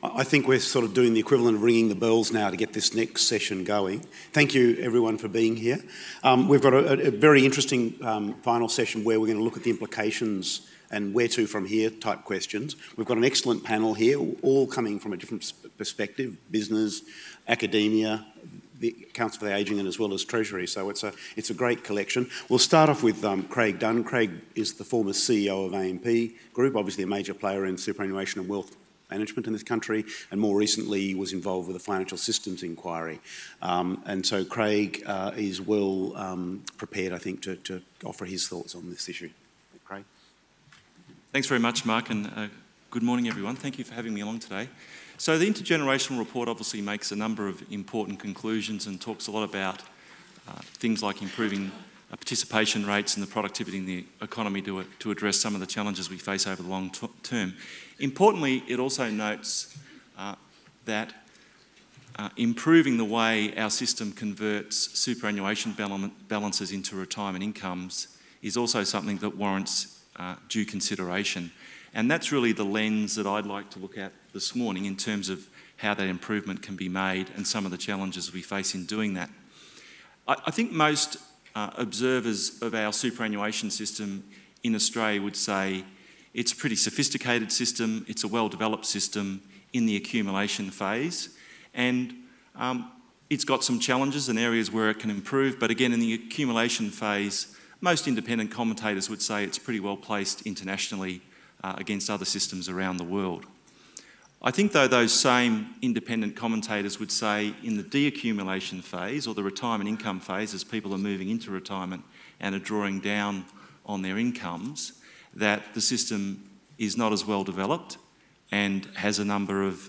I think we're sort of doing the equivalent of ringing the bells now to get this next session going. Thank you, everyone, for being here. We've got a very interesting final session where we're going to look at the implications and where to from here type questions. We've got an excellent panel here, all coming from a different perspective: business, academia, the Council for the Ageing, and as well as Treasury. So it's a great collection. We'll start off with Craig Dunn. Craig is the former CEO of AMP Group, obviously a major player in superannuation and wealth management in this country, and more recently was involved with the Financial Systems Inquiry. And so Craig is well prepared, I think, to offer his thoughts on this issue. Craig. Thanks very much, Mark, and good morning, everyone. Thank you for having me along today. So the Intergenerational Report obviously makes a number of important conclusions and talks a lot about things like improving participation rates and the productivity in the economy to address some of the challenges we face over the long term. Importantly, it also notes that improving the way our system converts superannuation balances into retirement incomes is also something that warrants due consideration. And that's really the lens that I'd like to look at this morning in terms of how that improvement can be made and some of the challenges we face in doing that. I think most observers of our superannuation system in Australia would say it's a pretty sophisticated system, it's a well-developed system in the accumulation phase, and it's got some challenges and areas where it can improve, but again in the accumulation phase most independent commentators would say it's pretty well placed internationally against other systems around the world. I think though those same independent commentators would say in the deaccumulation phase or the retirement income phase as people are moving into retirement and are drawing down on their incomes that the system is not as well developed and has a number of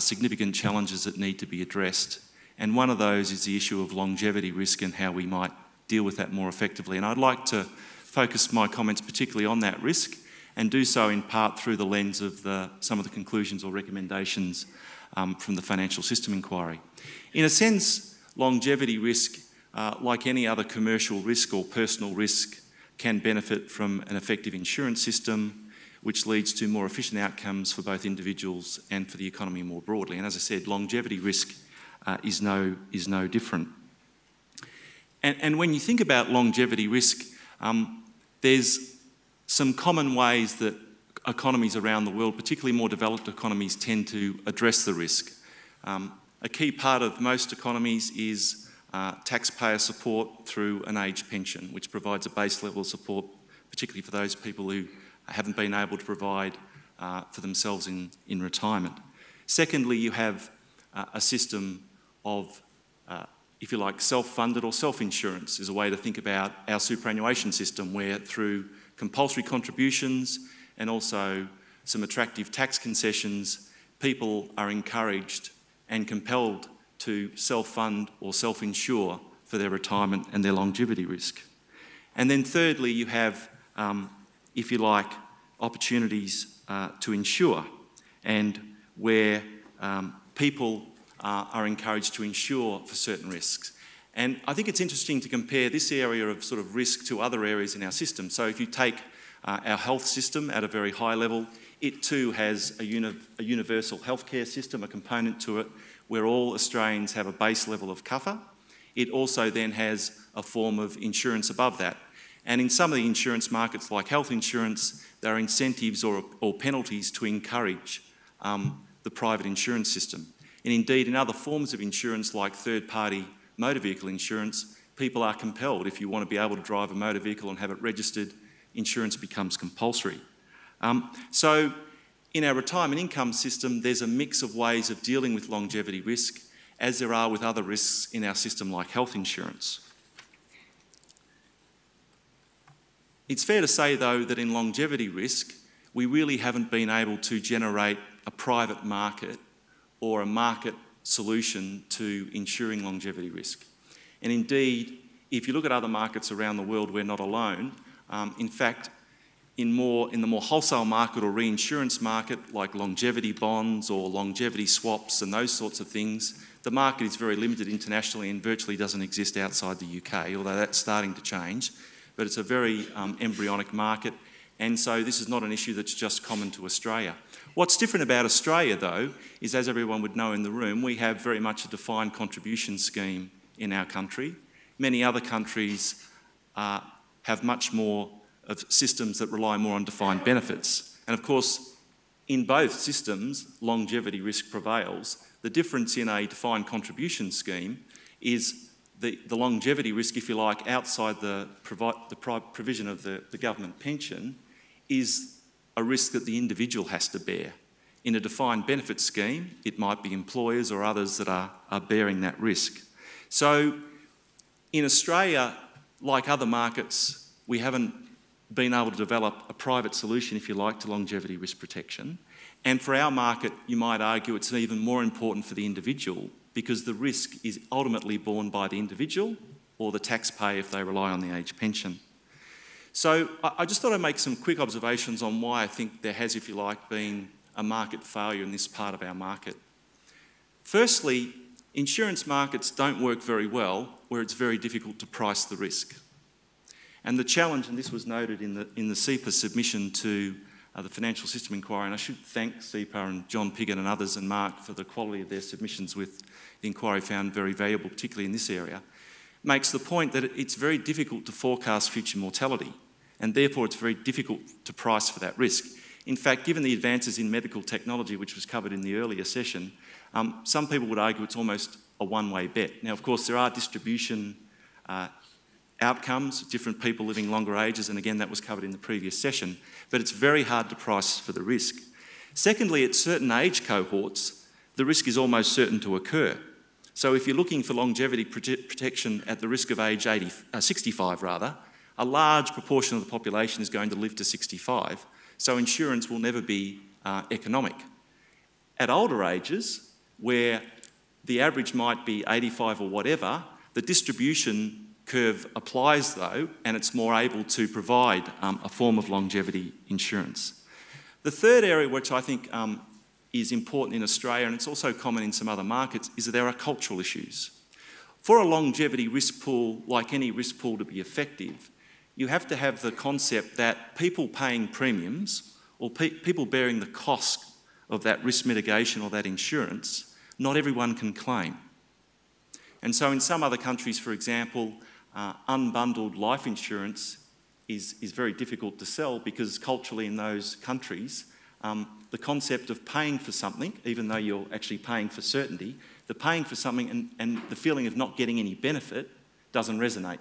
significant challenges that need to be addressed. And one of those is the issue of longevity risk and how we might deal with that more effectively. And I'd like to focus my comments particularly on that risk and do so in part through the lens of some of the conclusions or recommendations from the Financial System Inquiry. In a sense, longevity risk, like any other commercial risk or personal risk, can benefit from an effective insurance system, which leads to more efficient outcomes for both individuals and for the economy more broadly. And as I said, longevity risk is no different. And when you think about longevity risk, there's some common ways that economies around the world, particularly more developed economies, tend to address the risk. A key part of most economies is taxpayer support through an age pension, which provides a base level of support, particularly for those people who haven't been able to provide for themselves in retirement. Secondly, you have a system of if you like, self-funded or self-insurance is a way to think about our superannuation system where through compulsory contributions and also some attractive tax concessions, people are encouraged and compelled to self-fund or self-insure for their retirement and their longevity risk. And then thirdly, you have, if you like, opportunities to insure and where people are encouraged to insure for certain risks. And I think it's interesting to compare this area of sort of risk to other areas in our system. So if you take our health system at a very high level, it too has a universal healthcare system, a component to it, where all Australians have a base level of cover. It also then has a form of insurance above that. And in some of the insurance markets like health insurance, there are incentives or penalties to encourage the private insurance system. And indeed, in other forms of insurance like third-party motor vehicle insurance, people are compelled. If you want to be able to drive a motor vehicle and have it registered, insurance becomes compulsory. So in our retirement income system, there's a mix of ways of dealing with longevity risk, as there are with other risks in our system like health insurance. It's fair to say, though, that in longevity risk, we really haven't been able to generate a private market or a market solution to insuring longevity risk. And indeed, if you look at other markets around the world, we're not alone. In fact, in the more wholesale market or reinsurance market, like longevity bonds or longevity swaps and those sorts of things, the market is very limited internationally and virtually doesn't exist outside the UK, although that's starting to change. But it's a very embryonic market And so this is not an issue that's just common to Australia. What's different about Australia, though, is, as everyone would know in the room, we have very much a defined contribution scheme in our country. Many other countries have much more of systems that rely more on defined benefits. And of course, in both systems, longevity risk prevails. The difference in a defined contribution scheme is the longevity risk, if you like, outside the provision of the government pension is a risk that the individual has to bear. In a defined benefit scheme, it might be employers or others that are bearing that risk. So in Australia, like other markets, we haven't been able to develop a private solution, if you like, to longevity risk protection. And for our market, you might argue it's even more important for the individual because the risk is ultimately borne by the individual or the taxpayer if they rely on the age pension. So I just thought I'd make some quick observations on why I think there has, if you like, been a market failure in this part of our market. Firstly, insurance markets don't work very well where it's very difficult to price the risk. And the challenge, and this was noted in the CEPA submission to the Financial System Inquiry, and I should thank CEPAR and John Piggott and others and Mark for the quality of their submissions with the inquiry found very valuable, particularly in this area, makes the point that it's very difficult to forecast future mortality, and therefore it's very difficult to price for that risk. In fact, given the advances in medical technology, which was covered in the earlier session, some people would argue it's almost a one-way bet. Now, of course, there are distribution outcomes, different people living longer ages, and again, that was covered in the previous session, but it's very hard to price for the risk. Secondly, at certain age cohorts, the risk is almost certain to occur. So if you're looking for longevity protection at the risk of age 65, rather, a large proportion of the population is going to live to 65, so insurance will never be economic. At older ages, where the average might be 85 or whatever, the distribution curve applies though, and it's more able to provide a form of longevity insurance. The third area which I think is important in Australia, and it's also common in some other markets, is that there are cultural issues. For a longevity risk pool, like any risk pool, to be effective, you have to have the concept that people paying premiums or people bearing the cost of that risk mitigation or that insurance, not everyone can claim. And so in some other countries, for example, unbundled life insurance is very difficult to sell because culturally in those countries, the concept of paying for something, even though you're actually paying for certainty, the paying for something and the feeling of not getting any benefit doesn't resonate.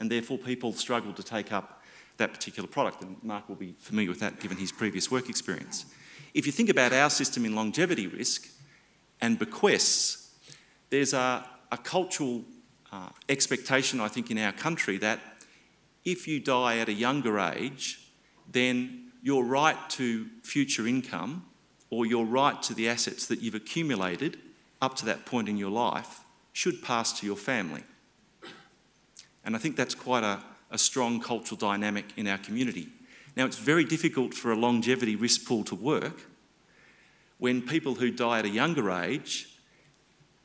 And therefore people struggle to take up that particular product. And Mark will be familiar with that given his previous work experience. If you think about our system in longevity risk and bequests, there's a cultural expectation, I think, in our country that if you die at a younger age, then your right to future income or your right to the assets that you've accumulated up to that point in your life should pass to your family. And I think that's quite a strong cultural dynamic in our community. Now, it's very difficult for a longevity risk pool to work when people who die at a younger age,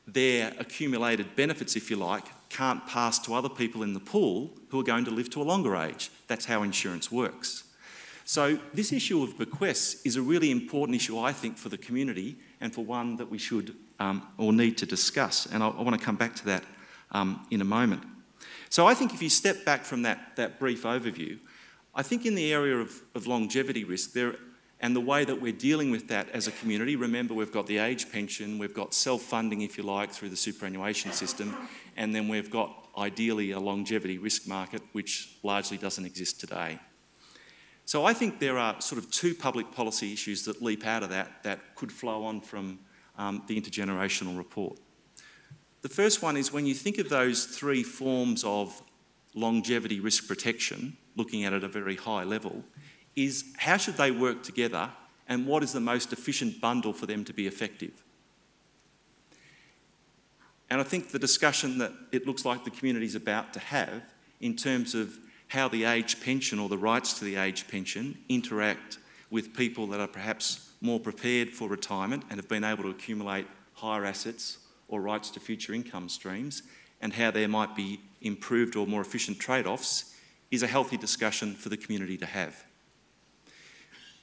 their accumulated benefits, if you like, can't pass to other people in the pool who are going to live to a longer age. That's how insurance works. So this issue of bequests is a really important issue, I think, for the community and for one that we should or need to discuss. And I want to come back to that in a moment. So I think if you step back from that brief overview, I think in the area of longevity risk there, and the way that we're dealing with that as a community, remember we've got the age pension, we've got self-funding, if you like, through the superannuation system, and then we've got, ideally, a longevity risk market, which largely doesn't exist today. So I think there are sort of two public policy issues that leap out of that could flow on from the Intergenerational Report. The first one is when you think of those three forms of longevity risk protection, looking at it at a very high level, is how should they work together and what is the most efficient bundle for them to be effective? And I think the discussion that it looks like the community's about to have in terms of how the age pension or the rights to the age pension interact with people that are perhaps more prepared for retirement and have been able to accumulate higher assets or rights to future income streams, and how there might be improved or more efficient trade-offs, is a healthy discussion for the community to have.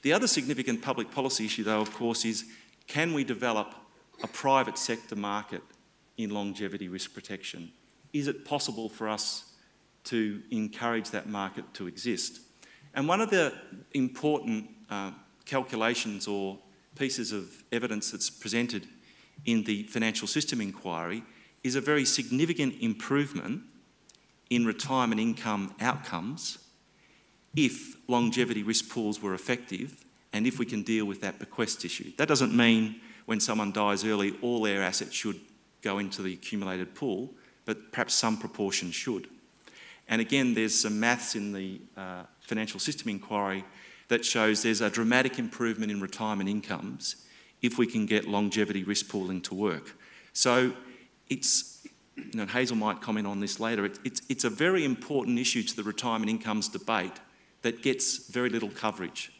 The other significant public policy issue, though, of course, is can we develop a private sector market in longevity risk protection? Is it possible for us to encourage that market to exist? And one of the important calculations or pieces of evidence that's presented in the Financial System Inquiry is a very significant improvement in retirement income outcomes if longevity risk pools were effective and if we can deal with that bequest issue. That doesn't mean when someone dies early, all their assets should go into the accumulated pool, but perhaps some proportion should. And again, there's some maths in the Financial System Inquiry that shows there's a dramatic improvement in retirement incomes if we can get longevity risk pooling to work. So it's, you know, Hazel might comment on this later, it's a very important issue to the retirement incomes debate that gets very little coverage.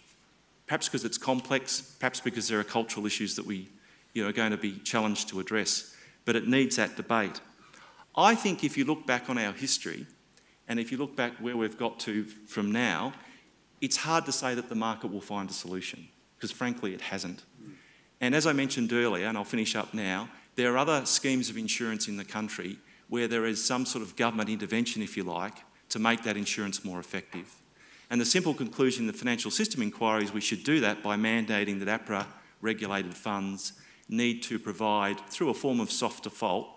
Perhaps because it's complex, perhaps because there are cultural issues that we are going to be challenged to address, but it needs that debate. I think if you look back on our history, and if you look back where we've got to from now, it's hard to say that the market will find a solution, because frankly it hasn't. And as I mentioned earlier, and I'll finish up now, there are other schemes of insurance in the country where there is some sort of government intervention, if you like, to make that insurance more effective. And the simple conclusion of the Financial System Inquiry is we should do that by mandating that APRA regulated funds need to provide, through a form of soft default,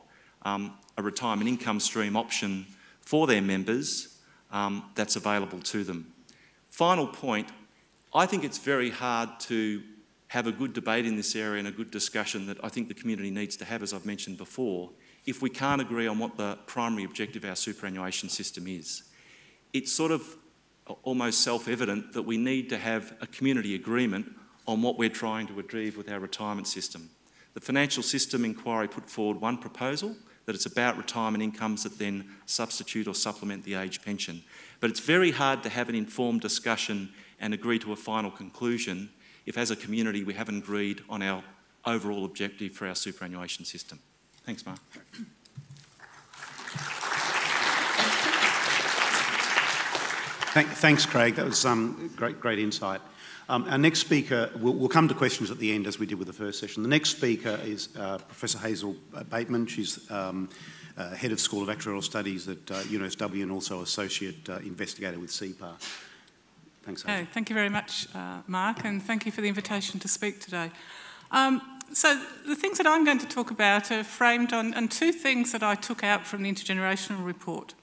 a retirement income stream option for their members that's available to them. Final point, I think it's very hard to have a good debate in this area and a good discussion that I think the community needs to have, as I've mentioned before, if we can't agree on what the primary objective of our superannuation system is. It's sort of almost self-evident that we need to have a community agreement on what we're trying to achieve with our retirement system. The Financial System Inquiry put forward one proposal that it's about retirement incomes that then substitute or supplement the age pension. But it's very hard to have an informed discussion and agree to a final conclusion if, as a community, we haven't agreed on our overall objective for our superannuation system. Thanks, Mark. Thanks, Craig. That was great insight. Our next speaker, we'll come to questions at the end as we did with the first session. The next speaker is Professor Hazel Bateman. She's Head of School of Actuarial Studies at UNSW and also Associate Investigator with CEPAR. Thanks, Hazel. Hey, thank you very much, Mark, and thank you for the invitation to speak today. So the things that I'm going to talk about are framed on two things that I took out from the Intergenerational Report.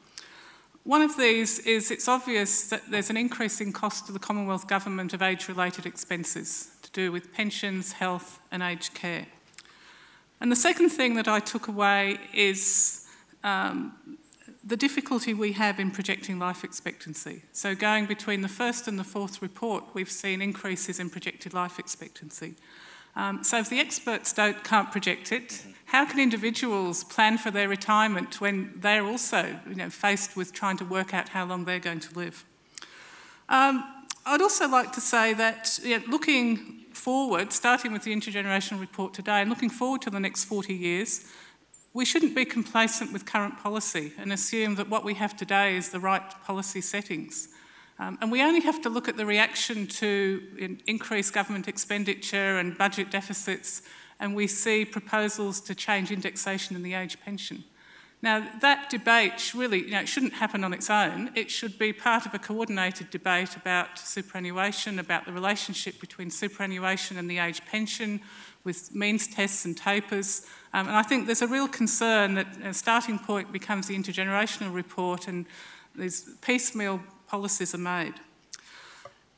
One of these is it's obvious that there's an increasing cost to the Commonwealth Government of age-related expenses to do with pensions, health and aged care. And the second thing that I took away is the difficulty we have in projecting life expectancy. So going between the first and the fourth report, we've seen increases in projected life expectancy. So if the experts can't project it, how can individuals plan for their retirement when they're also faced with trying to work out how long they're going to live? I'd also like to say that looking forward, starting with the Intergenerational Report today and looking forward to the next 40 years, we shouldn't be complacent with current policy and assume that what we have today is the right policy settings. And we only have to look at the reaction to increased government expenditure and budget deficits, and we see proposals to change indexation in the age pension. Now, that debate really, it shouldn't happen on its own. It should be part of a coordinated debate about superannuation, about the relationship between superannuation and the age pension, with means tests and tapers. And I think there's a real concern that a starting point becomes the Intergenerational Report and these piecemeal policies are made.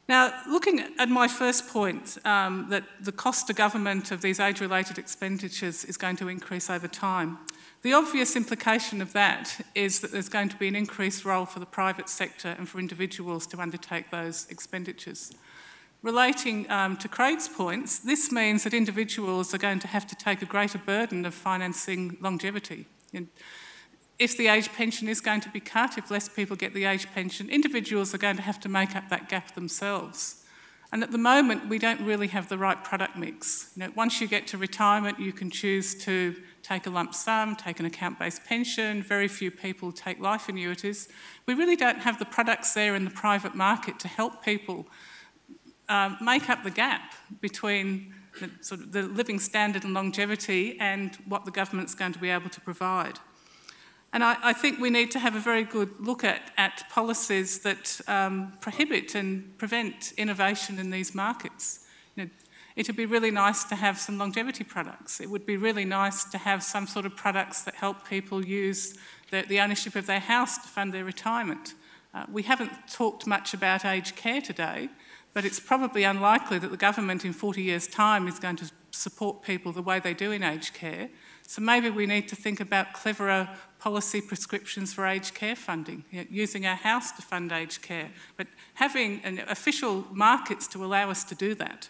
Now, looking at my first point, that the cost to government of these age-related expenditures is going to increase over time. The obvious implication of that is that there's going to be an increased role for the private sector and for individuals to undertake those expenditures. Relating to Craig's points, this means that individuals are going to have to take a greater burden of financing longevity. If the age pension is going to be cut, if less people get the age pension, individuals are going to have to make up that gap themselves. And at the moment, we don't really have the right product mix. Once you get to retirement, you can choose to take a lump sum, take an account-based pension. Very few people take life annuities. We really don't have the products there in the private market to help people make up the gap between the, sort of the living standard and longevity and what the government's going to be able to provide. And I think we need to have a very good look at policies that prohibit and prevent innovation in these markets. You know, it would be really nice to have some longevity products. It would be really nice to have some sort of products that help people use the ownership of their house to fund their retirement. We haven't talked much about aged care today, but it's probably unlikely that the government in 40 years' time is going to support people the way they do in aged care. So maybe we need to think about cleverer policy prescriptions for aged care funding, you know, using our house to fund aged care, but having official markets to allow us to do that.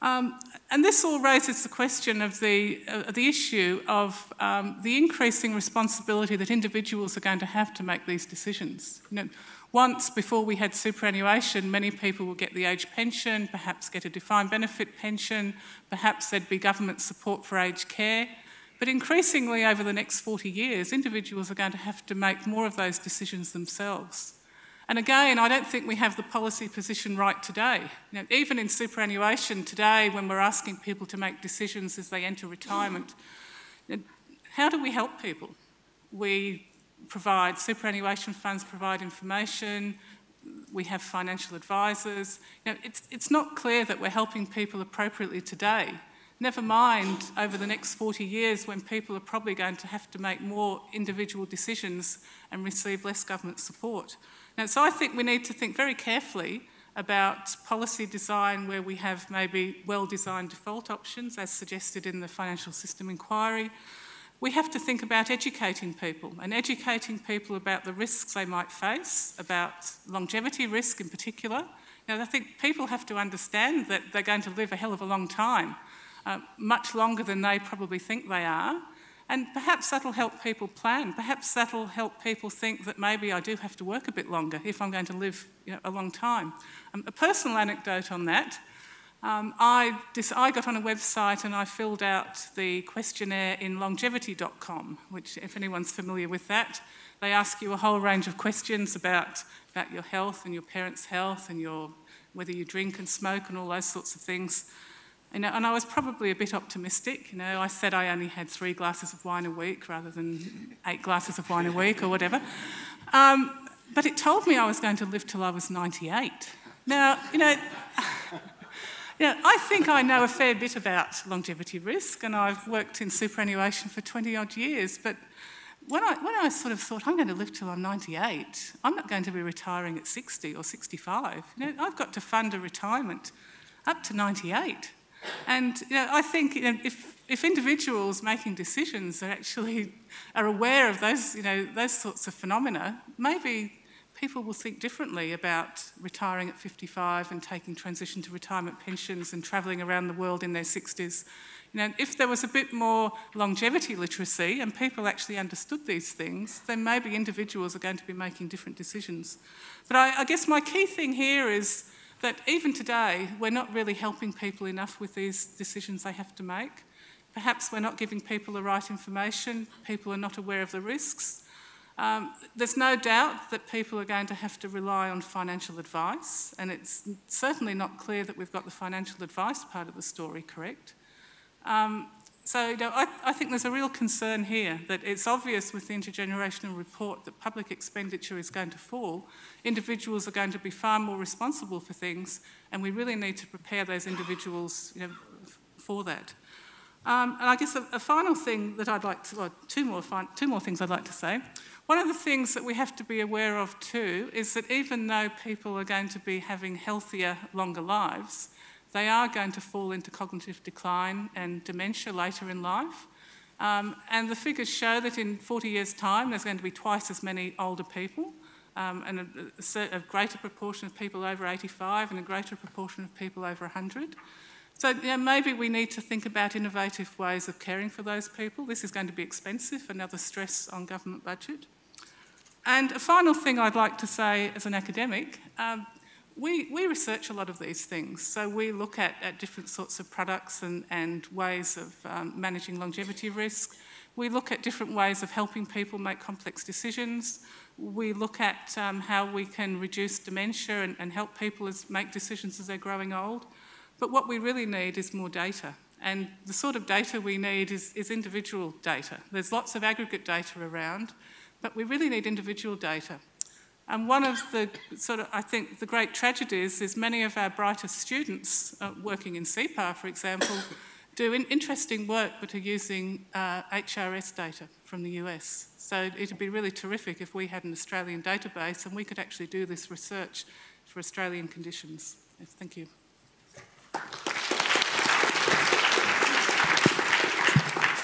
And this all raises the question of the issue of the increasing responsibility that individuals are going to make these decisions. You know, once, before we had superannuation, many people would get the age pension, perhaps get a defined benefit pension, perhaps there'd be government support for aged care. But increasingly over the next 40 years, individuals are going to have to make more of those decisions themselves. And again, I don't think we have the policy position right today. You know, even in superannuation today, when we're asking people to make decisions as they enter retirement, you know, how do we help people? We provide superannuation funds, provide information, we have financial advisors. You know, it's not clear that we're helping people appropriately today, never mind over the next 40 years when people are probably going to have to make more individual decisions and receive less government support. Now, so I think we need to think very carefully about policy design where we have maybe well-designed default options, as suggested in the Financial System Inquiry. We have to think about educating people and educating people about the risks they might face, about longevity risk in particular. Now, I think people have to understand that they're going to live a hell of a long time, much longer than they probably think they are. And perhaps that'll help people plan. Perhaps that'll help people think that maybe I do have to work a bit longer if I'm going to live, you know, a long time. A personal anecdote on that. I got on a website and I filled out the questionnaire in longevity.com, which, if anyone's familiar with that, they ask you a whole range of questions about your health and your parents' health and whether you drink and smoke and all those sorts of things. And I was probably a bit optimistic. You know, I said I only had 3 glasses of wine a week rather than 8 glasses of wine a week or whatever. But it told me I was going to live till I was 98. Now, you know... Yeah, I think I know a fair bit about longevity risk, and I've worked in superannuation for 20-odd years, but when I sort of thought, I'm going to live till I'm 98, I'm not going to be retiring at 60 or 65. You know, I've got to fund a retirement up to 98. And you know, I think, you know, if individuals making decisions are aware of those sorts of phenomena, maybe people will think differently about retiring at 55 and taking transition to retirement pensions and travelling around the world in their 60s. You know, if there was a bit more longevity literacy and people actually understood these things, then maybe individuals are going to be making different decisions. But I guess my key thing here is that even today, we're not really helping people enough with these decisions they have to make. Perhaps we're not giving people the right information, people are not aware of the risks. There's no doubt that people are going to have to rely on financial advice, and it's certainly not clear that we've got the financial advice part of the story correct. So you know, I think there's a real concern here that it's obvious with the Intergenerational Report that public expenditure is going to fall. Individuals are going to be far more responsible for things, and we really need to prepare those individuals, you know, for that. And I guess a final thing that I'd like to, well, two more things I'd like to say. One of the things that we have to be aware of too is that even though people are going to be having healthier, longer lives, they are going to fall into cognitive decline and dementia later in life. And the figures show that in 40 years' time, there's going to be twice as many older people, and a greater proportion of people over 85 and a greater proportion of people over 100. So you know, maybe we need to think about innovative ways of caring for those people. This is going to be expensive, another stress on government budget. And a final thing I'd like to say as an academic, we research a lot of these things. So we look at different sorts of products and ways of managing longevity risk. We look at different ways of helping people make complex decisions. We look at how we can reduce dementia and help people make decisions as they're growing old. But what we really need is more data. And the sort of data we need is individual data. There's lots of aggregate data around, but we really need individual data. And one of the sort of, I think, the great tragedies is many of our brightest students working in CEPAR, for example, do interesting work but are using HRS data from the US. So it would be really terrific if we had an Australian database and we could actually do this research for Australian conditions. Yes, thank you.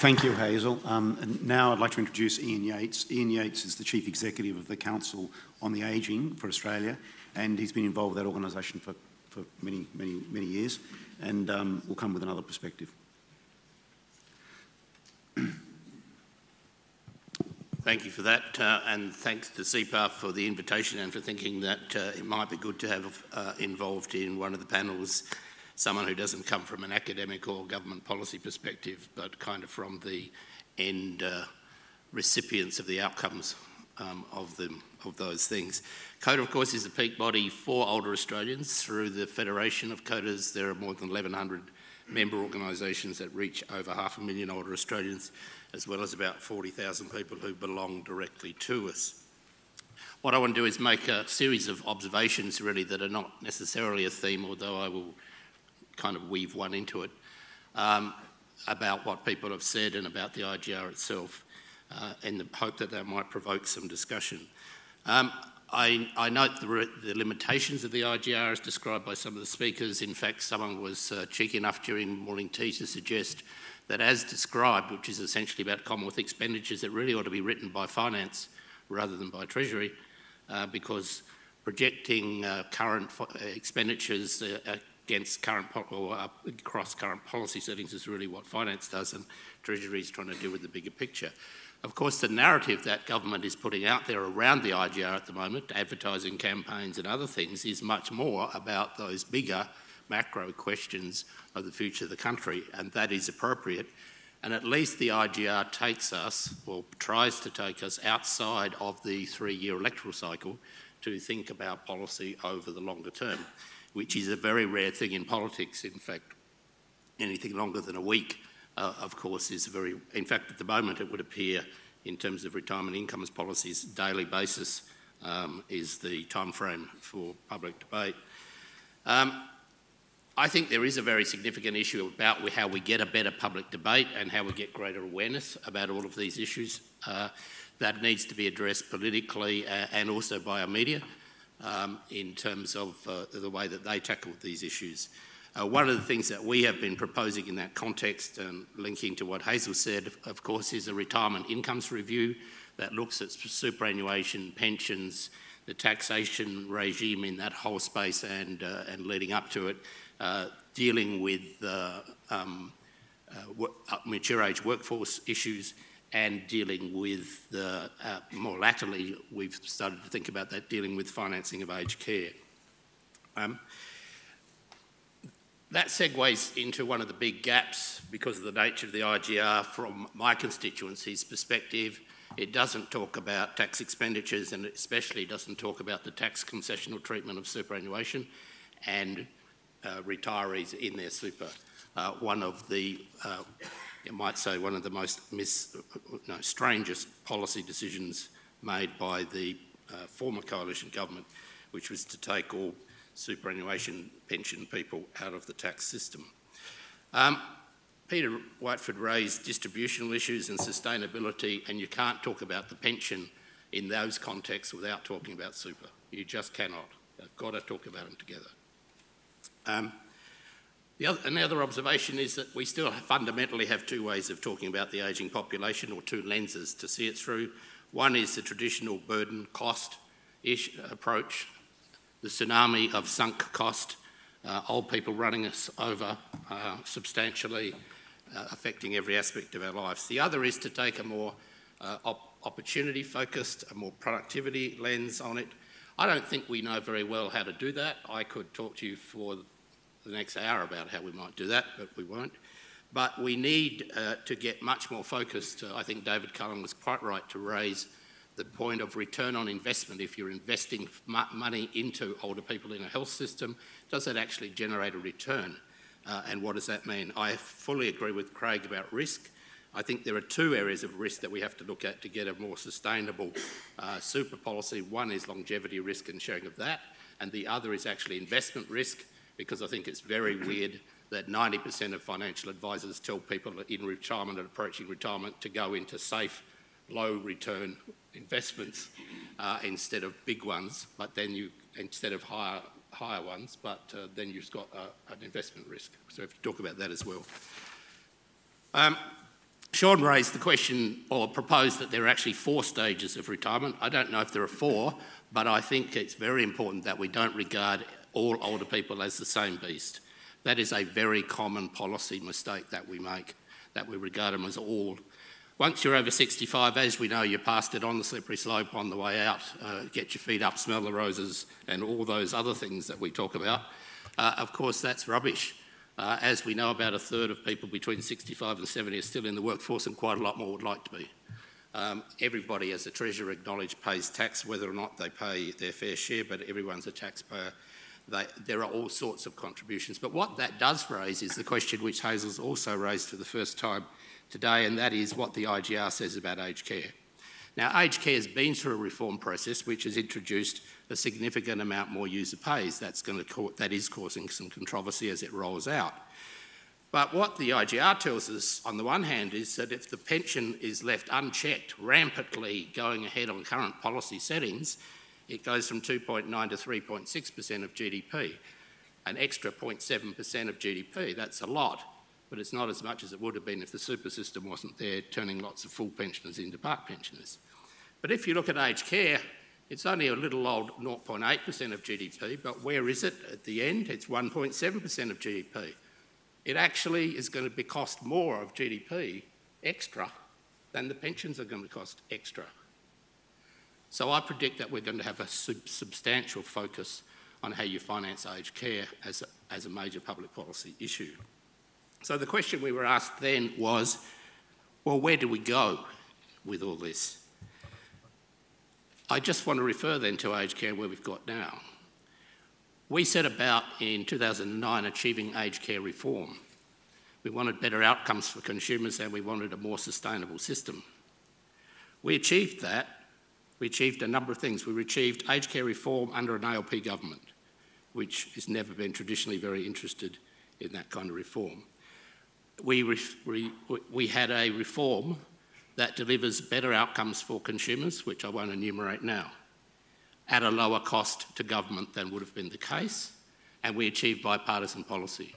Thank you, Hazel. And now I'd like to introduce Ian Yates. Ian Yates is the Chief Executive of the Council on the Ageing for Australia, and he's been involved with that organisation for many, many, many years, and we'll come with another perspective. Thank you for that, and thanks to CEPAR for the invitation and for thinking that it might be good to have involved in one of the panels someone who doesn't come from an academic or government policy perspective, but kind of from the end recipients of the outcomes of those things. COTA, of course, is the peak body for older Australians. Through the Federation of COTAs, there are more than 1,100 member organisations that reach over 500,000 older Australians, as well as about 40,000 people who belong directly to us. What I want to do is make a series of observations, really, that are not necessarily a theme, although I will kind of weave one into it, about what people have said and about the IGR itself, in the hope that that might provoke some discussion. I note the limitations of the IGR as described by some of the speakers. In fact, someone was cheeky enough during morning tea to suggest that as described, which is essentially about Commonwealth expenditures, it really ought to be written by finance rather than by Treasury, because projecting current expenditures against current or across current policy settings is really what finance does, and Treasury is trying to deal with the bigger picture. Of course, the narrative that government is putting out there around the IGR at the moment, advertising campaigns and other things, is much more about those bigger macro questions of the future of the country, and that is appropriate. And at least the IGR takes us, or tries to take us, outside of the three-year electoral cycle to think about policy over the longer term, which is a very rare thing in politics. In fact, anything longer than a week, of course, is very... In fact, at the moment, it would appear, in terms of retirement incomes policies, daily basis is the time frame for public debate. I think there is a very significant issue about how we get a better public debate and how we get greater awareness about all of these issues. That needs to be addressed politically and also by our media, in terms of the way that they tackle these issues. One of the things that we have been proposing in that context, and linking to what Hazel said, of course, is a retirement incomes review that looks at superannuation, pensions, the taxation regime in that whole space and leading up to it, dealing with mature age workforce issues, and dealing with, more latterly, we've started to think about that, dealing with financing of aged care. That segues into one of the big gaps because of the nature of the IGR from my constituency's perspective. It doesn't talk about tax expenditures, and it especially doesn't talk about the tax concessional treatment of superannuation and retirees in their super. One of the... you might say one of the most strangest policy decisions made by the former coalition government, which was to take all superannuation pension people out of the tax system. Peter Whiteford raised distributional issues and sustainability, and you can't talk about the pension in those contexts without talking about super. You just cannot. You've got to talk about them together. Another observation is that we still fundamentally have two ways of talking about the ageing population, or two lenses to see it through. One is the traditional burden cost-ish approach, the tsunami of sunk cost, old people running us over substantially, affecting every aspect of our lives. The other is to take a more opportunity-focused, a more productivity lens on it. I don't think we know very well how to do that. I could talk to you for the next hour about how we might do that, but we won't. But we need to get much more focused. I think David Cullen was quite right to raise the point of return on investment. If you're investing money into older people in a health system, does that actually generate a return? And what does that mean? I fully agree with Craig about risk. I think there are two areas of risk that we have to look at to get a more sustainable super policy. One is longevity risk and sharing of that, and the other is actually investment risk, because I think it's very weird that 90% of financial advisors tell people in retirement and approaching retirement to go into safe, low-return investments instead of big ones, but then you instead of higher ones, but then you've got an investment risk. So we have to talk about that as well. Sean raised the question or proposed that there are actually 4 stages of retirement. I don't know if there are 4, but I think it's very important that we don't regard all older people as the same beast. That is a very common policy mistake that we make, that we regard them as all. Once you're over 65, as we know, you passed it on the slippery slope on the way out, get your feet up, smell the roses, and all those other things that we talk about. Of course, that's rubbish. As we know, about 1/3 of people between 65 and 70 are still in the workforce, and quite a lot more would like to be. Everybody, as the Treasurer acknowledged, pays tax, whether or not they pay their fair share, but everyone's a taxpayer. There are all sorts of contributions. But what that does raise is the question which Hazel's also raised for the first time today, and that is what the IGR says about aged care. Now, aged care has been through a reform process which has introduced a significant amount more user pays. That's going to that is causing some controversy as it rolls out. But what the IGR tells us, on the one hand, is that if the pension is left unchecked, rampantly going ahead on current policy settings, it goes from 2.9 to 3.6% of GDP, an extra 0.7% of GDP. That's a lot, but it's not as much as it would have been if the super system wasn't there, turning lots of full pensioners into part pensioners. But if you look at aged care, it's only a little old 0.8% of GDP, but where is it at the end? It's 1.7% of GDP. It actually is going to be cost more of GDP extra than the pensions are going to cost extra. So I predict that we're going to have a substantial focus on how you finance aged care as a major public policy issue. So the question we were asked then was, well, where do we go with all this? I just want to refer then to aged care where we've got now. We set about in 2009 achieving aged care reform. We wanted better outcomes for consumers and we wanted a more sustainable system. We achieved that. We achieved a number of things. We achieved aged care reform under an ALP government, which has never been traditionally very interested in that kind of reform. We had a reform that delivers better outcomes for consumers, which I won't enumerate now, at a lower cost to government than would have been the case, and we achieved bipartisan policy.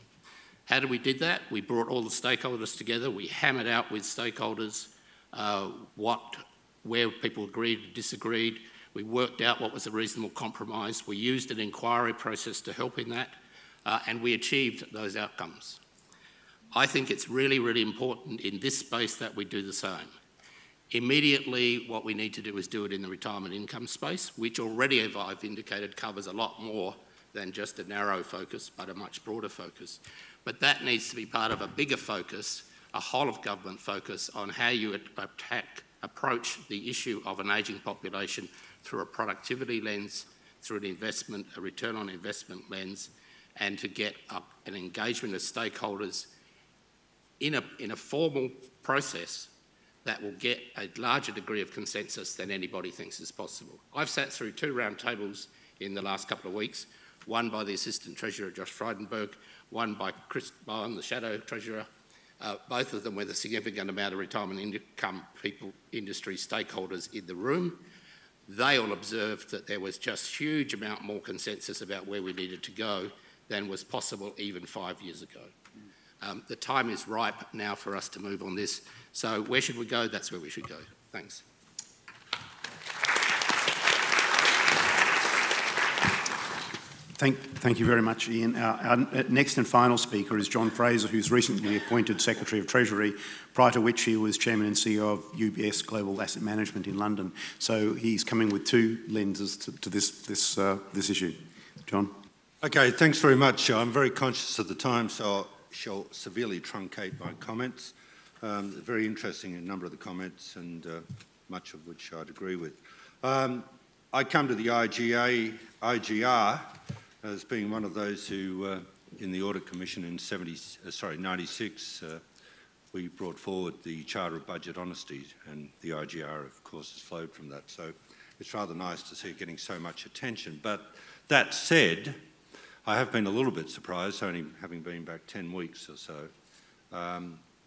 How did we do that? We brought all the stakeholders together. We hammered out with stakeholders where people agreed and disagreed. We worked out what was a reasonable compromise. We used an inquiry process to help in that, and we achieved those outcomes. I think it's really, really important in this space that we do the same. Immediately, what we need to do is do it in the retirement income space, which already, as I've indicated, covers a lot more than just a narrow focus, but a much broader focus. But that needs to be part of a bigger focus, a whole of government focus on how you approach the issue of an ageing population through a productivity lens, through an investment, a return on investment lens, and to get up an engagement of stakeholders in a formal process that will get a larger degree of consensus than anybody thinks is possible. I've sat through 2 round tables in the last couple of weeks, one by the Assistant Treasurer, Josh Frydenberg, one by Chris Bowen, the Shadow Treasurer, both of them with a significant amount of retirement income people, industry stakeholders in the room. They all observed that there was just a huge amount more consensus about where we needed to go than was possible even 5 years ago. The time is ripe now for us to move on this. So where should we go? That's where we should go. Thanks. Thank you very much, Ian. Our next and final speaker is John Fraser, who's recently appointed Secretary of Treasury, prior to which he was Chairman and CEO of UBS Global Asset Management in London. So he's coming with 2 lenses to this issue. John. Okay, thanks very much. I'm very conscious of the time, so severely truncate my comments. Very interesting, a number of the comments, and much of which I'd agree with. I come to the IGR as being one of those who, in the Audit Commission in 96, we brought forward the Charter of Budget Honesty, and the IGR, of course, has flowed from that. So it's rather nice to see it getting so much attention. But that said, I have been a little bit surprised, only having been back 10 weeks or so,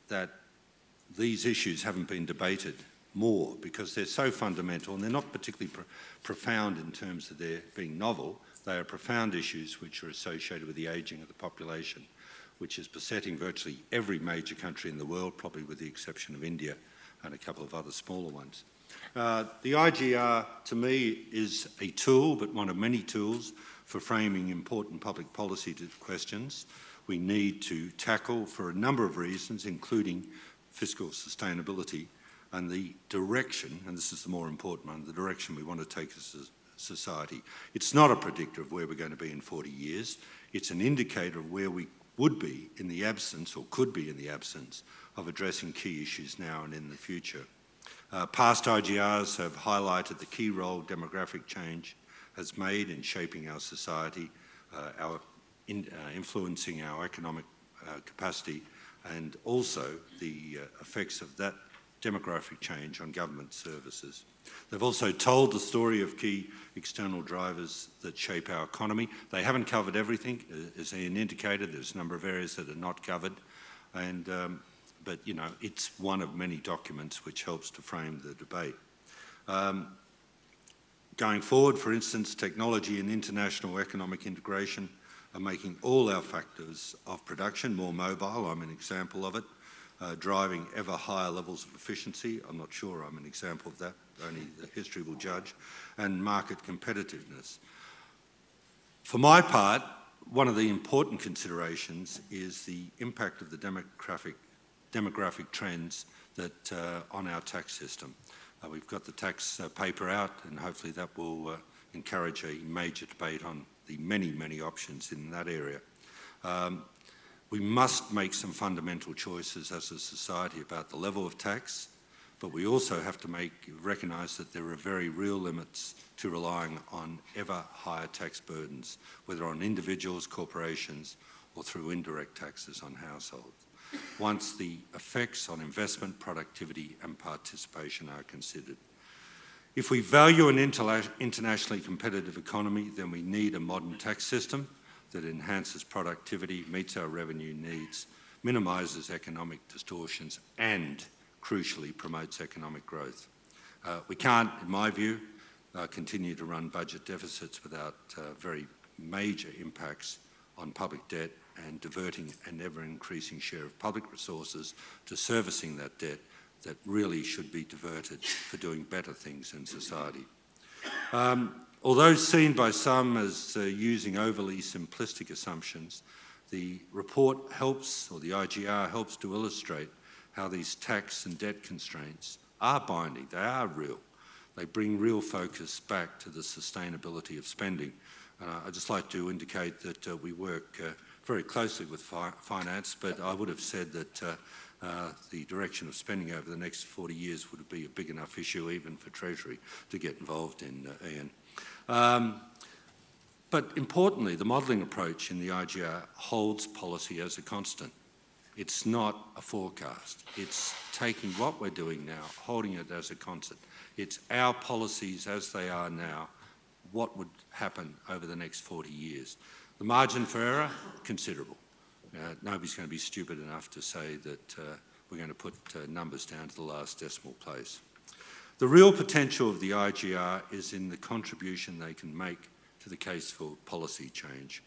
that these issues haven't been debated more, because they're so fundamental and they're not particularly profound in terms of their being novel. They are profound issues which are associated with the ageing of the population, which is besetting virtually every major country in the world, probably with the exception of India and a couple of other smaller ones. The IGR, to me, is a tool, but one of many tools, for framing important public policy questions we need to tackle for a number of reasons, including fiscal sustainability and the direction, and this is the more important one, the direction we want to take as a society. It's not a predictor of where we're going to be in 40 years. It's an indicator of where we would be in the absence, or could be in the absence, of addressing key issues now and in the future. Past IGRs have highlighted the key role demographic change has made in shaping our society, influencing our economic capacity, and also the effects of that demographic change on government services. They've also told the story of key external drivers that shape our economy. They haven't covered everything. As Ian indicated, there's a number of areas that are not covered, and, but you know, it's one of many documents which helps to frame the debate. Going forward, for instance, technology and international economic integration are making all our factors of production more mobile. I'm an example of it. Driving ever higher levels of efficiency. I'm not sure I'm an example of that. Only the history will judge. And market competitiveness. For my part, one of the important considerations is the impact of the demographic trends that on our tax system. We've got the tax paper out, and hopefully that will encourage a major debate on the many, many options in that area. We must make some fundamental choices as a society about the level of tax, but we also have to recognise that there are very real limits to relying on ever higher tax burdens, whether on individuals, corporations, or through indirect taxes on households, once the effects on investment, productivity and participation are considered. If we value an internationally competitive economy, then we need a modern tax system that enhances productivity, meets our revenue needs, minimises economic distortions and, crucially, promotes economic growth. We can't, in my view, continue to run budget deficits without very major impacts on public debt, and diverting an ever-increasing share of public resources to servicing that debt that really should be diverted for doing better things in society. Although seen by some as using overly simplistic assumptions, the report helps, or the IGR helps, to illustrate how these tax and debt constraints are binding, they are real. They bring real focus back to the sustainability of spending. I'd just like to indicate that we work very closely with finance, but I would have said that the direction of spending over the next 40 years would be a big enough issue even for Treasury to get involved in, Ian. But importantly, the modelling approach in the IGR holds policy as a constant. It's not a forecast. It's taking what we're doing now, holding it as a constant. It's our policies as they are now, what would happen over the next 40 years. The margin for error, considerable. Nobody's going to be stupid enough to say that we're going to put numbers down to the last decimal place. The real potential of the IGR is in the contribution they can make to the case for policy change.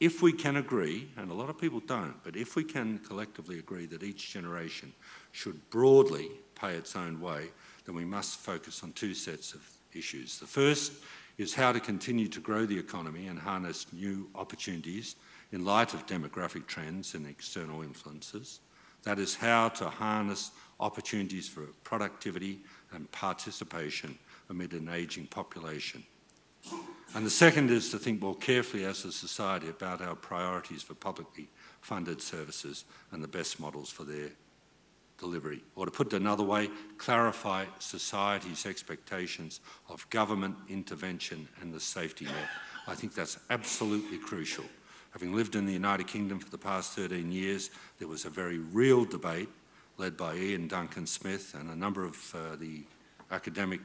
If we can agree, and a lot of people don't, but if we can collectively agree that each generation should broadly pay its own way, then we must focus on two sets of issues. The first is how to continue to grow the economy and harness new opportunities in light of demographic trends and external influences. That is how to harness opportunities for productivity and participation amid an ageing population. And the second is to think more carefully as a society about our priorities for publicly funded services and the best models for their delivery. Or to put it another way, clarify society's expectations of government intervention and the safety net. I think that's absolutely crucial. Having lived in the United Kingdom for the past 13 years, there was a very real debate led by Iain Duncan Smith and a number of the academic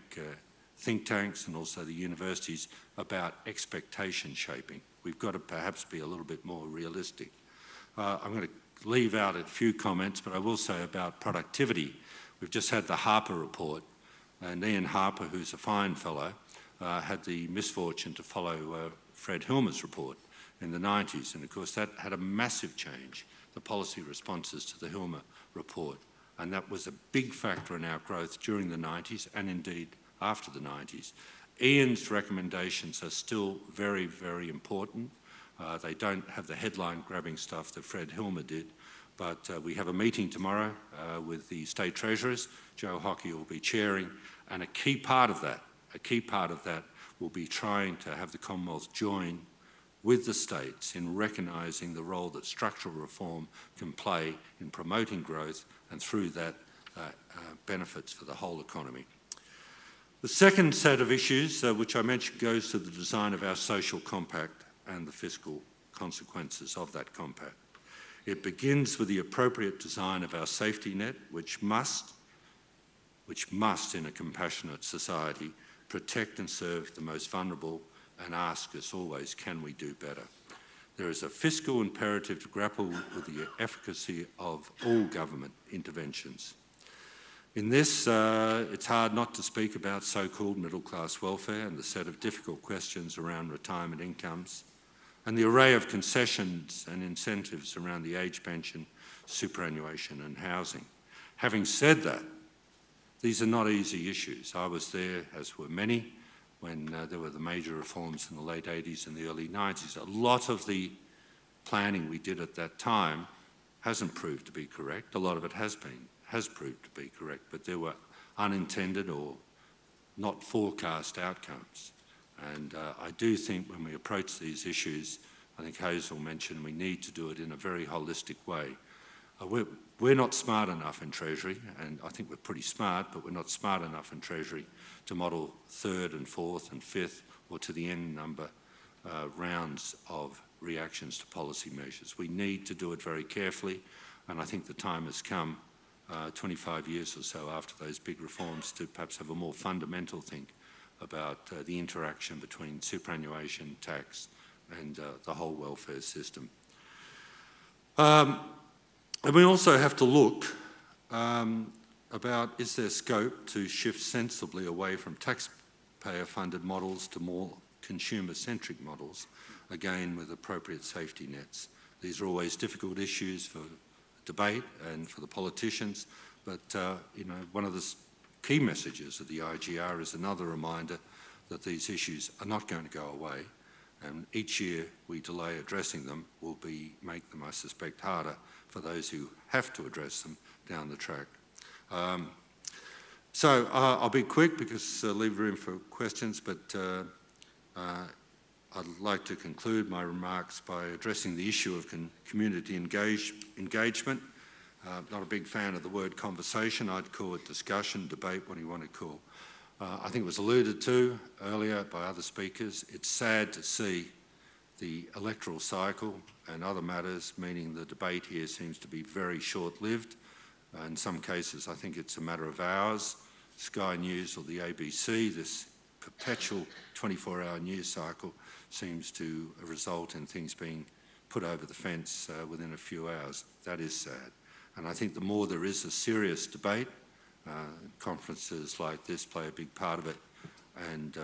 think tanks and also the universities about expectation shaping. We've got to perhaps be a little bit more realistic. I'm going to leave out a few comments, but I will say about productivity. We've just had the Harper Report, and Ian Harper, who's a fine fellow, had the misfortune to follow Fred Hilmer's report in the 90s, and of course that had a massive change, the policy responses to the Hilmer Report, and that was a big factor in our growth during the 90s and indeed after the 90s. Ian's recommendations are still very, very important. They don't have the headline-grabbing stuff that Fred Hilmer did, but we have a meeting tomorrow with the State Treasurers. Joe Hockey will be chairing, and a key part of that will be trying to have the Commonwealth join with the states in recognising the role that structural reform can play in promoting growth and through that benefits for the whole economy. The second set of issues, which I mentioned, goes to the design of our social compact and the fiscal consequences of that compact. It begins with the appropriate design of our safety net, which must, in a compassionate society, protect and serve the most vulnerable and ask us always, can we do better? There is a fiscal imperative to grapple with the efficacy of all government interventions. In this, it's hard not to speak about so-called middle-class welfare and the set of difficult questions around retirement incomes and the array of concessions and incentives around the age pension, superannuation and housing. Having said that, these are not easy issues. I was there, as were many, when there were the major reforms in the late 80s and the early 90s. A lot of the planning we did at that time hasn't proved to be correct. A lot of it has proved to be correct, but there were unintended or not forecast outcomes. And I do think when we approach these issues, I think Hazel mentioned we need to do it in a very holistic way. We're not smart enough in Treasury, and I think we're pretty smart, but we're not smart enough in Treasury to model third and fourth and fifth or to the end number rounds of reactions to policy measures. We need to do it very carefully, and I think the time has come 25 years or so after those big reforms to perhaps have a more fundamental think about the interaction between superannuation, tax and the whole welfare system. And we also have to look about is there scope to shift sensibly away from taxpayer-funded models to more consumer-centric models, again with appropriate safety nets. These are always difficult issues for debate and for the politicians, but you know, one of the key messages of the IGR is another reminder that these issues are not going to go away, and each year we delay addressing them will make them, I suspect, harder for those who have to address them down the track. I'll be quick because I leave room for questions, but I'd like to conclude my remarks by addressing the issue of community engagement. Not a big fan of the word conversation. I'd call it discussion, debate, what do you want to call. I think it was alluded to earlier by other speakers. It's sad to see the electoral cycle and other matters, meaning the debate here seems to be very short-lived. In some cases, I think it's a matter of hours. Sky News or the ABC, this perpetual 24-hour news cycle seems to result in things being put over the fence within a few hours. That is sad. And I think the more there is a serious debate, conferences like this play a big part of it, and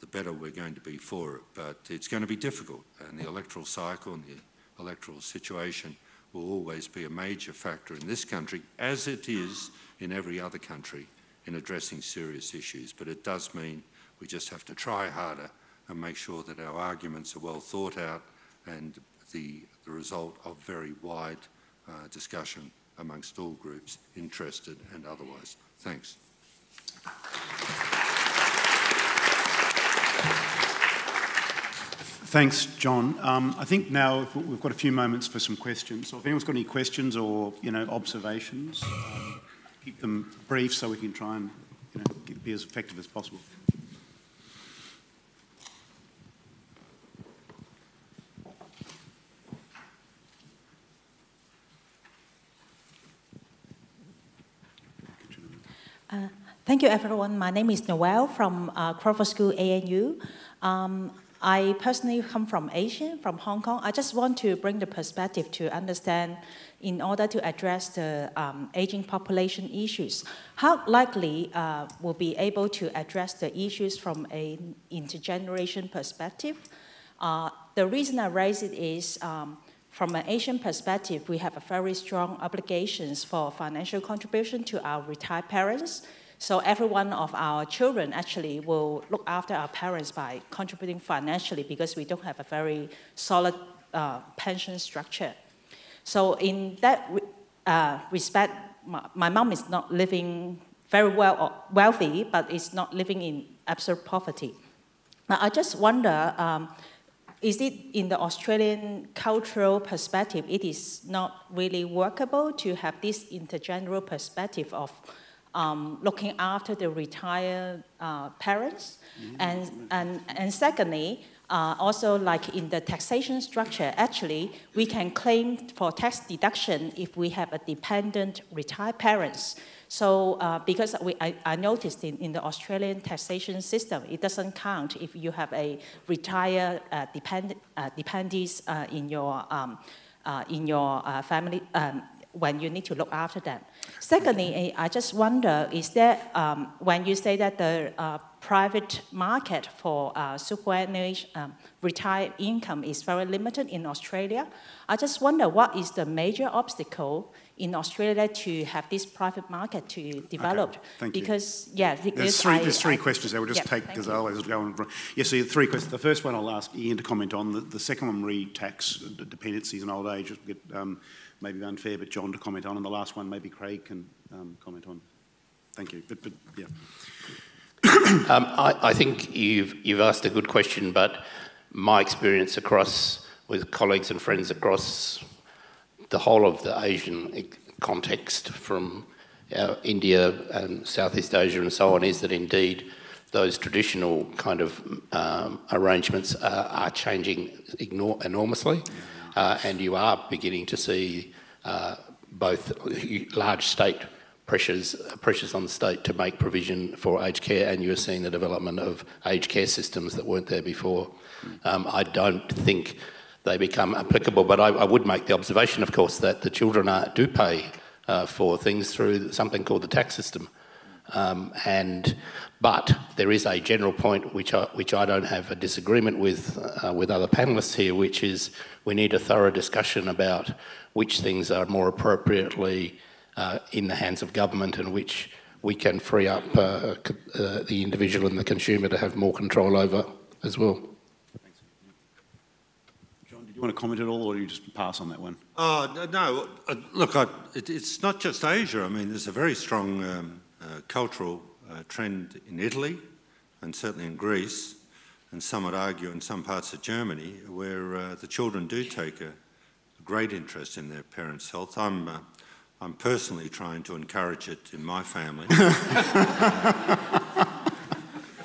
the better we're going to be for it. But it's going to be difficult, and the electoral cycle and the electoral situation will always be a major factor in this country, as it is in every other country, in addressing serious issues. But it does mean we just have to try harder and make sure that our arguments are well thought out and the result of very wide discussion amongst all groups, interested and otherwise. Thanks. Thanks, John. I think now we've got a few moments for some questions. So if anyone's got any questions or observations, keep them brief so we can try and be as effective as possible. Thank you, everyone. My name is Noelle from Crawford School, ANU. I personally come from Asia, from Hong Kong. I just want to bring the perspective to understand, in order to address the aging population issues, how likely we'll be able to address the issues from an intergeneration perspective. The reason I raise it is, from an Asian perspective, we have a very strong obligations for financial contribution to our retired parents. So every one of our children actually will look after our parents by contributing financially, because we don't have a very solid pension structure. So in that respect, my mom is not living very well or wealthy, but is not living in absolute poverty. Now, I just wonder, is it in the Australian cultural perspective, it is not really workable to have this intergenerational perspective of looking after the retired parents? Mm-hmm. And secondly, also like in the taxation structure, actually, we can claim for tax deduction if we have a dependent retired parents. So because I noticed in the Australian taxation system, it doesn't count if you have a retired dependees in your family, when you need to look after them. Secondly, I just wonder, is that when you say that the private market for superannuation retired income is very limited in Australia, I just wonder what is the major obstacle in Australia to have this private market to develop? Okay, thank you. Because, yeah, there's three questions there. We'll just take, because otherwise it'll go on. Yeah, so three questions. The first one I'll ask Ian to comment on. The second one, re-tax dependencies and old age, maybe unfair, but John to comment on, and the last one maybe Craig can comment on. Thank you. But yeah, I think you've asked a good question, but my experience across with colleagues and friends across the whole of the Asian context, from India and Southeast Asia and so on, is that indeed those traditional kind of arrangements are changing enormously. And you are beginning to see both large state pressures on the state to make provision for aged care, and you're seeing the development of aged care systems that weren't there before. I don't think they become applicable, but I would make the observation, of course, that the children do pay for things through something called the tax system. But there is a general point which I don't have a disagreement with other panellists here, which is we need a thorough discussion about which things are more appropriately in the hands of government and which we can free up the individual and the consumer to have more control over as well. Thanks. John, did you want to comment at all, or do you just pass on that one? No, look, it's not just Asia. I mean, there's a very strong cultural trend in Italy, and certainly in Greece, and some would argue in some parts of Germany, where the children do take a great interest in their parents' health. I'm personally trying to encourage it in my family,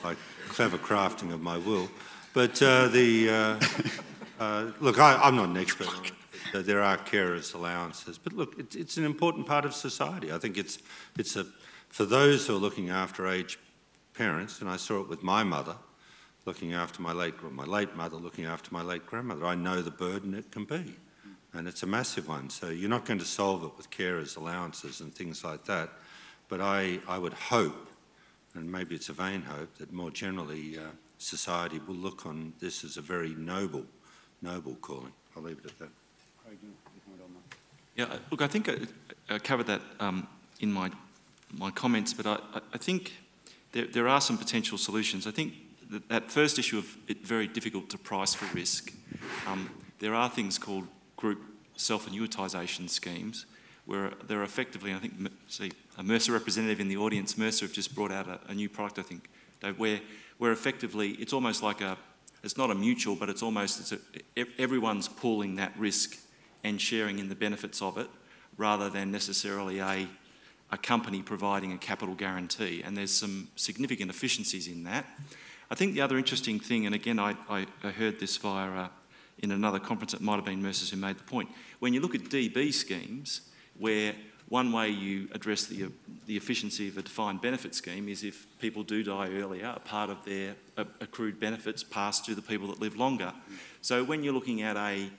by clever crafting of my will. But look, I'm not an expert on it. There are carers' allowances, but look, it's an important part of society. I think it's a for those who are looking after aged parents, and I saw it with my mother, looking after my late mother, looking after my late grandmother. I know the burden it can be, and it's a massive one. So you're not going to solve it with carers' allowances and things like that. But I would hope, and maybe it's a vain hope, that more generally society will look on this as a very noble calling. I'll leave it at that. Yeah, look, I think I covered that in my comments, but I think there are some potential solutions. I think that first issue of it very difficult to price for risk. There are things called group self-annuitisation schemes where they're effectively, I think, see a Mercer representative in the audience, Mercer have just brought out a new product, I think, where effectively it's almost like a It's not a mutual, but it's almost, everyone's pooling that risk and sharing in the benefits of it, rather than necessarily a company providing a capital guarantee. And there's some significant efficiencies in that. I think the other interesting thing, and again, I heard this via in another conference, it might have been Mercer who made the point, when you look at DB schemes, where one way you address the efficiency of a defined benefit scheme is if people do die earlier, a part of their accrued benefits pass to the people that live longer. So when you're looking at a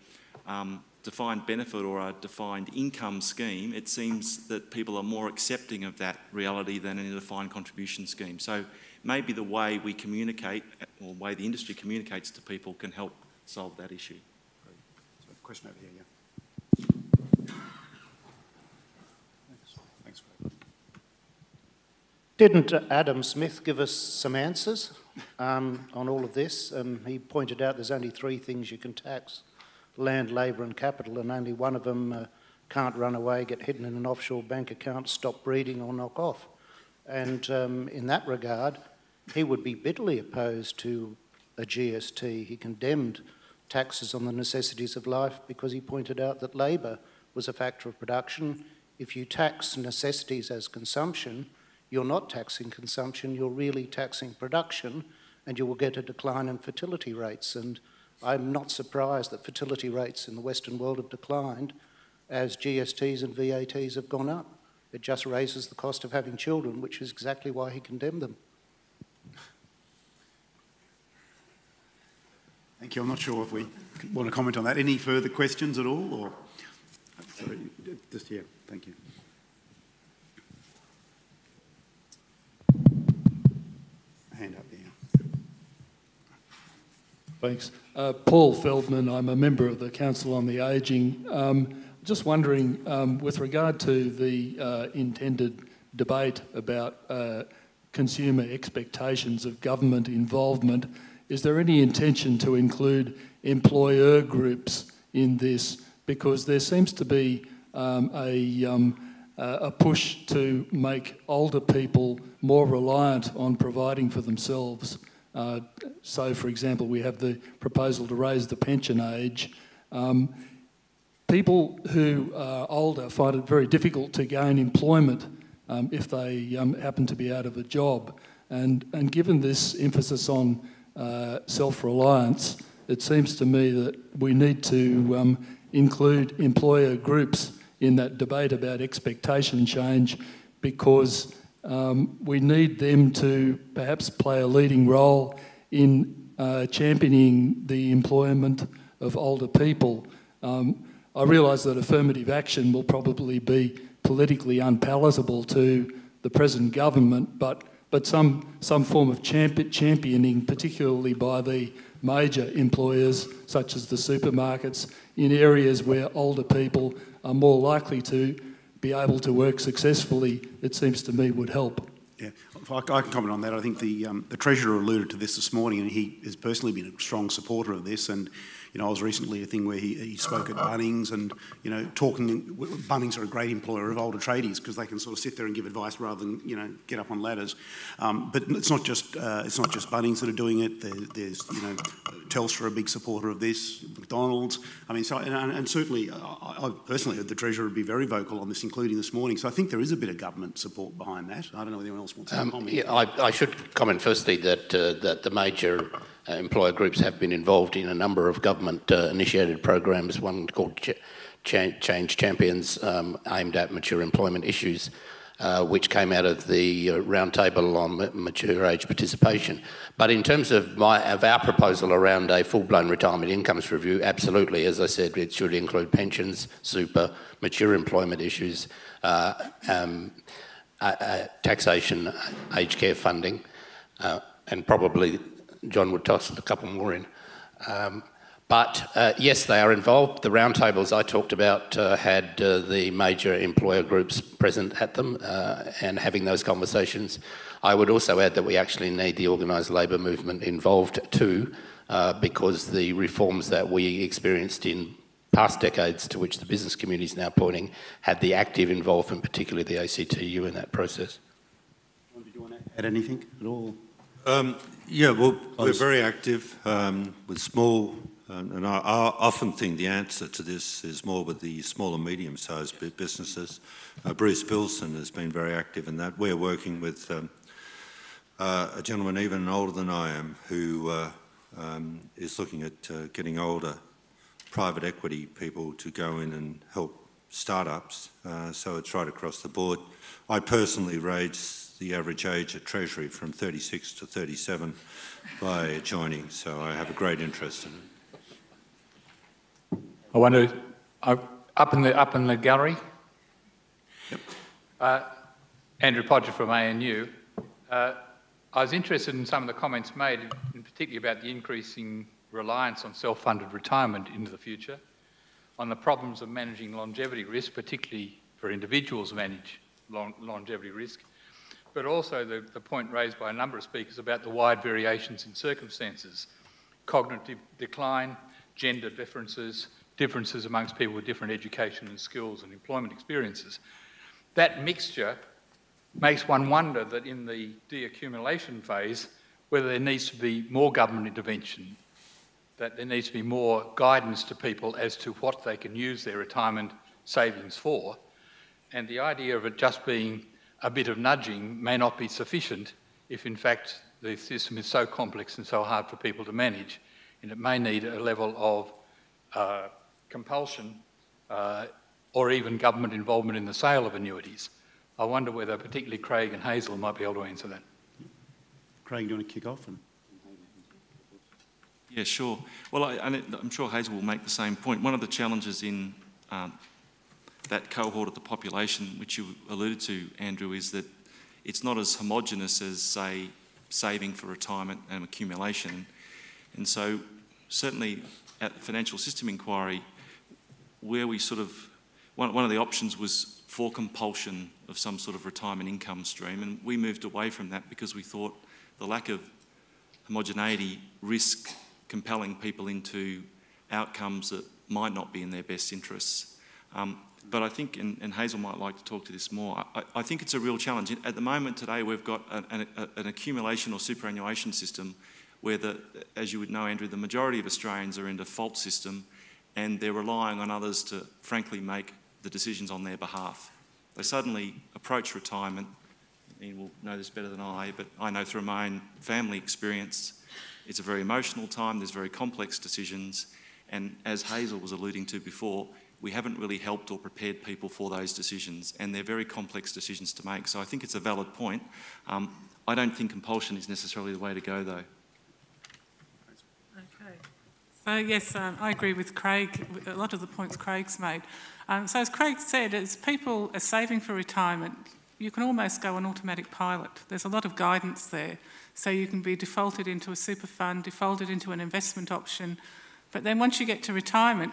defined benefit or a defined income scheme, it seems that people are more accepting of that reality than in a defined contribution scheme. So maybe the way we communicate, or the way the industry communicates to people, can help solve that issue. Great. So a question over here, yeah. Didn't Adam Smith give us some answers on all of this? He pointed out there's only three things you can tax: land, labour and capital, and only one of them can't run away, get hidden in an offshore bank account, stop breeding or knock off. And in that regard, he would be bitterly opposed to a GST. He condemned taxes on the necessities of life because he pointed out that labour was a factor of production. If you tax necessities as consumption, you're not taxing consumption, you're really taxing production, and you will get a decline in fertility rates. And I'm not surprised that fertility rates in the Western world have declined as GSTs and VATs have gone up. It just raises the cost of having children, which is exactly why he condemned them. Thank you. I'm not sure if we want to comment on that. Any further questions at all? Or sorry, just here. Thank you. Hand up there. Thanks. Paul Feldman, I'm a member of the Council on the Ageing. Just wondering, with regard to the intended debate about consumer expectations of government involvement, is there any intention to include employer groups in this? Because there seems to be a push to make older people more reliant on providing for themselves. So, for example, we have the proposal to raise the pension age. People who are older find it very difficult to gain employment if they happen to be out of a job. And given this emphasis on self-reliance, it seems to me that we need to include employer groups in that debate about expectation change, because we need them to perhaps play a leading role in championing the employment of older people. I realise that affirmative action will probably be politically unpalatable to the present government, but some form of championing, particularly by the major employers such as the supermarkets, in areas where older people are more likely to be able to work successfully, it seems to me, would help. Yeah, I can comment on that. I think the Treasurer alluded to this morning, and he has personally been a strong supporter of this. And you know, I was recently at a thing where he spoke at Bunnings, and you know, Bunnings are a great employer of older tradies because they can sort of sit there and give advice rather than get up on ladders. But it's not just Bunnings that are doing it. There's Telstra, a big supporter of this, McDonald's. I mean, so and certainly I personally heard the Treasurer be very vocal on this, including this morning. So I think there is a bit of government support behind that. I don't know whether anyone else wants to comment. Yeah, I should comment firstly that that the major employer groups have been involved in a number of government-initiated programs, one called Change Champions, aimed at mature employment issues, which came out of the roundtable on mature age participation. But in terms of our proposal around a full-blown retirement incomes review, absolutely, as I said, it should include pensions, super, mature employment issues, taxation, aged care funding, and probably John would toss a couple more in. But yes, they are involved. The roundtables I talked about had the major employer groups present at them and having those conversations. I would also add that we actually need the organised labour movement involved too, because the reforms that we experienced in past decades, to which the business community is now pointing, had the active involvement, particularly the ACTU, in that process. John, did you want to add anything at all? Yeah, well, we're very active with small, and I often think the answer to this is more with the small and medium-sized businesses. Bruce Bilson has been very active in that. We're working with a gentleman even older than I am who is looking at getting older private equity people to go in and help startups. So it's right across the board. I personally raised the average age at Treasury from 36 to 37 by joining, so I have a great interest in it. I wonder, up in the gallery, yep. Andrew Podger from ANU. I was interested in some of the comments made, in particular about the increasing reliance on self-funded retirement into the future, on the problems of managing longevity risk, particularly for individuals who manage longevity risk, but also the point raised by a number of speakers about the wide variations in circumstances, cognitive decline, gender differences, differences amongst people with different education and skills and employment experiences. That mixture makes one wonder that in the deaccumulation phase, whether there needs to be more government intervention, that there needs to be more guidance to people as to what they can use their retirement savings for. And the idea of it just being a bit of nudging may not be sufficient if, in fact, the system is so complex and so hard for people to manage, and it may need a level of compulsion or even government involvement in the sale of annuities. I wonder whether particularly Craig and Hazel might be able to answer that. Craig, do you want to kick off? Yeah, sure. Well, I'm sure Hazel will make the same point. One of the challenges in that cohort of the population, which you alluded to, Andrew, is that it's not as homogenous as, say, saving for retirement and accumulation. And so certainly at the Financial System Inquiry, where we sort of, one of the options was for compulsion of some sort of retirement income stream, and we moved away from that because we thought the lack of homogeneity risked compelling people into outcomes that might not be in their best interests. But I think, and Hazel might like to talk to this more, I think it's a real challenge. At the moment today, we've got an accumulation or superannuation system where, as you would know, Andrew, the majority of Australians are in a default system and they're relying on others to, frankly, make the decisions on their behalf. They suddenly approach retirement, Ian will know this better than I, but I know through my own family experience, it's a very emotional time, there's very complex decisions, and as Hazel was alluding to before, we haven't really helped or prepared people for those decisions, and they're very complex decisions to make. So I think it's a valid point. I don't think compulsion is necessarily the way to go, though. Okay. So, yes, I agree with Craig, a lot of the points Craig's made. So as Craig said, as people are saving for retirement, you can almost go on automatic pilot. There's a lot of guidance there. So you can be defaulted into a super fund, defaulted into an investment option. But then once you get to retirement,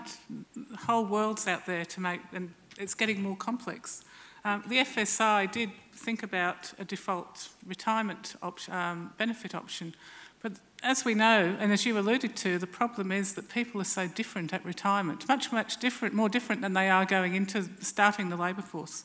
the whole world's out there to make, and it's getting more complex. The FSI did think about a default retirement option, benefit option, but as we know, and as you alluded to, the problem is that people are so different at retirement, much, much different, more different than they are going into starting the labour force.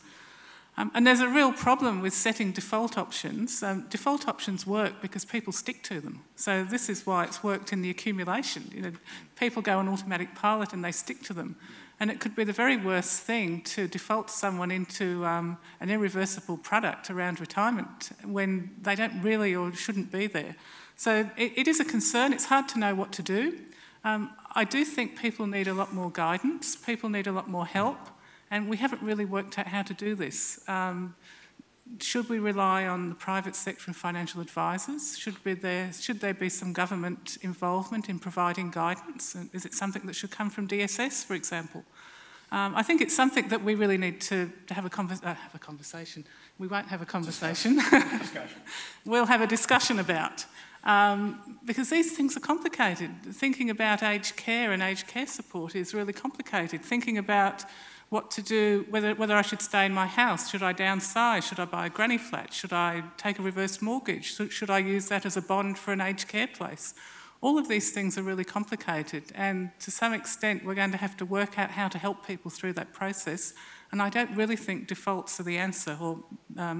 And there's a real problem with setting default options. Default options work because people stick to them. So this is why it's worked in the accumulation. You know, people go on automatic pilot and they stick to them. And it could be the very worst thing to default someone into an irreversible product around retirement when they don't really or shouldn't be there. So it is a concern. It's hard to know what to do. I do think people need a lot more guidance. People need a lot more help. And we haven't really worked out how to do this. Should we rely on the private sector and financial advisors? Should there be some government involvement in providing guidance? And is it something that should come from DSS, for example? I think it's something that we really need to have a conversation. We won't have a conversation. Discussion. We'll have a discussion about. Because these things are complicated. Thinking about aged care and aged care support is really complicated. Thinking about what to do, whether I should stay in my house, should I downsize, should I buy a granny flat, should I take a reverse mortgage, should I use that as a bond for an aged care place? All of these things are really complicated, and to some extent we're going to have to work out how to help people through that process, and I don't really think defaults are the answer, or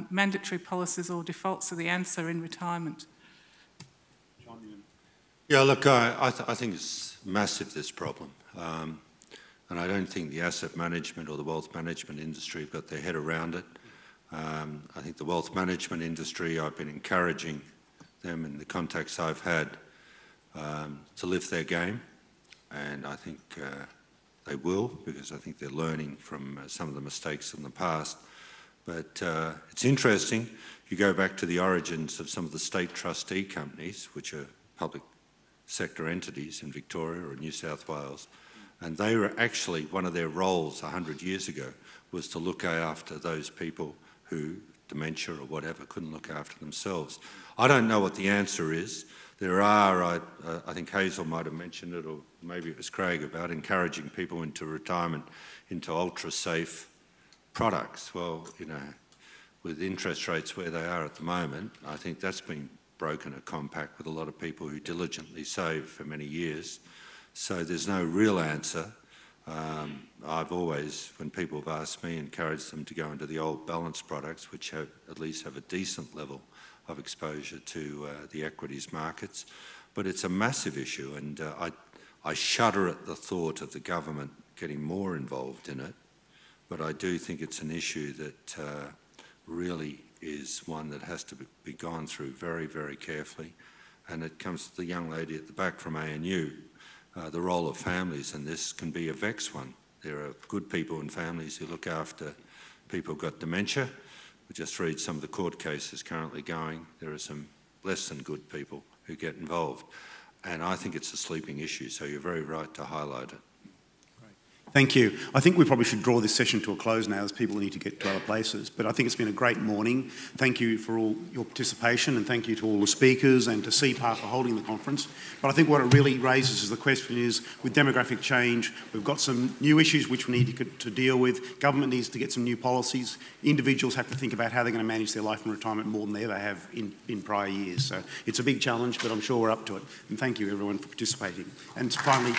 mandatory policies or defaults are the answer in retirement. on Ian? Yeah, look, I think it's massive, this problem. And I don't think the asset management or the wealth management industry have got their head around it. I think the wealth management industry, I've been encouraging them in the contacts I've had to lift their game. And I think they will, because I think they're learning from some of the mistakes in the past. But it's interesting, you go back to the origins of some of the state trustee companies, which are public sector entities in Victoria or New South Wales, and they were actually, one of their roles 100 years ago was to look after those people who, dementia or whatever, couldn't look after themselves. I don't know what the answer is. There are, I think Hazel might have mentioned it, or maybe it was Craig, about encouraging people into retirement, into ultra-safe products. Well, you know, with interest rates where they are at the moment, I think that's been broken a compact with a lot of people who diligently save for many years. So there's no real answer. I've always, when people have asked me, encouraged them to go into the old balanced products, which have, at least have a decent level of exposure to the equities markets. But it's a massive issue, and I shudder at the thought of the government getting more involved in it. But I do think it's an issue that really is one that has to be gone through very, very carefully. And it comes to the young lady at the back from ANU. The role of families in this can be a vexed one. There are good people and families who look after people who've got dementia. We just read some of the court cases currently going. There are some less than good people who get involved. And I think it's a sleeping issue, so you're very right to highlight it. Thank you. I think we probably should draw this session to a close now as people need to get to other places. But I think it's been a great morning. Thank you for all your participation, and thank you to all the speakers and to CEPAR for holding the conference. But I think what it really raises is the question is, with demographic change, we've got some new issues which we need to deal with. Government needs to get some new policies. Individuals have to think about how they're going to manage their life in retirement more than they ever have in prior years. So it's a big challenge, but I'm sure we're up to it. And thank you, everyone, for participating. And finally...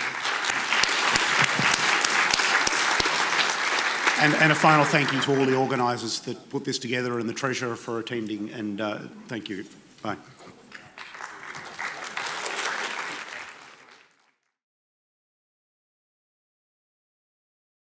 And a final thank you to all the organisers that put this together and the Treasurer for attending, and thank you. Bye.